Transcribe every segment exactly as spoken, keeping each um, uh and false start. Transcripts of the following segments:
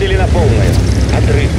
выдали на полную. Отрыв.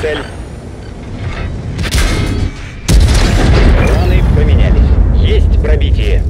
цель. Планы поменялись. Есть пробитие.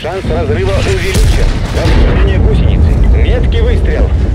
Шанс разрыва увеличен. Повреждение гусеницы. Меткий выстрел.